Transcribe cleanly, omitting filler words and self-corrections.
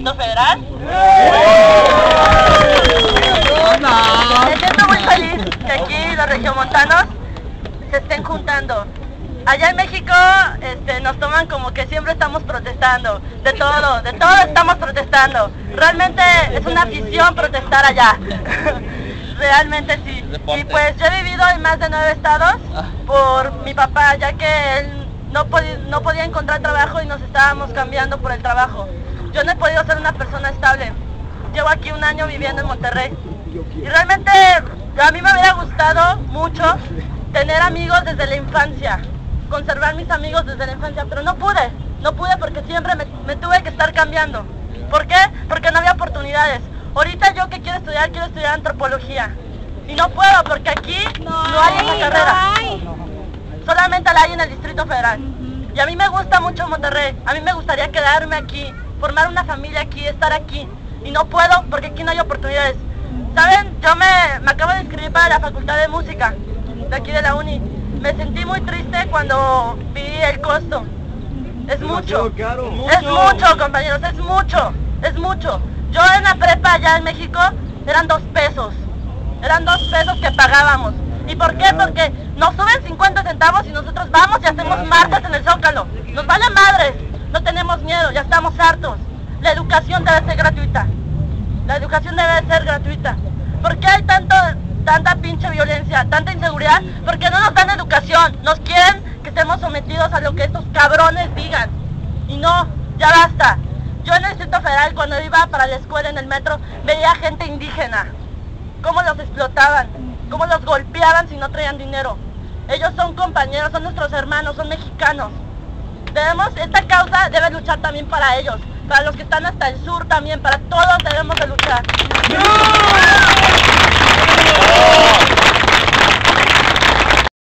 Distrito Federal. Me siento muy feliz que aquí los regiomontanos se estén juntando. Allá en México nos toman como que siempre estamos protestando, de todo estamos protestando. Realmente es una afición protestar allá. Realmente sí. Y pues yo he vivido en más de 9 estados por mi papá, ya que él no podía encontrar trabajo y nos estábamos cambiando por el trabajo. Yo no he podido ser una persona estable. Llevo aquí un año viviendo en Monterrey. Y realmente a mí me hubiera gustado mucho tener amigos desde la infancia, conservar mis amigos desde la infancia, pero no pude porque siempre me tuve que estar cambiando. ¿Por qué? Porque no había oportunidades. Ahorita yo que quiero estudiar antropología. Y no puedo porque aquí no hay esa carrera. Solamente la hay en el Distrito Federal. Y a mí me gusta mucho Monterrey. A mí me gustaría quedarme aquí, formar una familia aquí, estar aquí. Y no puedo porque aquí no hay oportunidades. ¿Saben? Yo me acabo de inscribir para la Facultad de Música de aquí de la uni. Me sentí muy triste cuando vi el costo. Es mucho. Es mucho, compañeros, es mucho. Es mucho. Yo en la prepa allá en México eran 2 pesos. Eran 2 pesos que pagábamos. ¿Y por qué? Porque nos suben 50 centavos y nosotros vamos y hacemos marchas en el Zócalo. Nos vale madres. No tenemos miedo, ya estamos hartos. La educación debe ser gratuita. La educación debe ser gratuita. ¿Por qué hay tanta pinche violencia, tanta inseguridad? Porque no nos dan educación. Nos quieren que estemos sometidos a lo que estos cabrones digan. Y no, ya basta. Yo en el Distrito Federal, cuando iba para la escuela en el metro, veía gente indígena. Cómo los explotaban, cómo los golpeaban si no traían dinero. Ellos son compañeros, son nuestros hermanos, son mexicanos. Esta causa debe luchar también para ellos, para los que están hasta el sur también, para todos debemos de luchar. ¡No!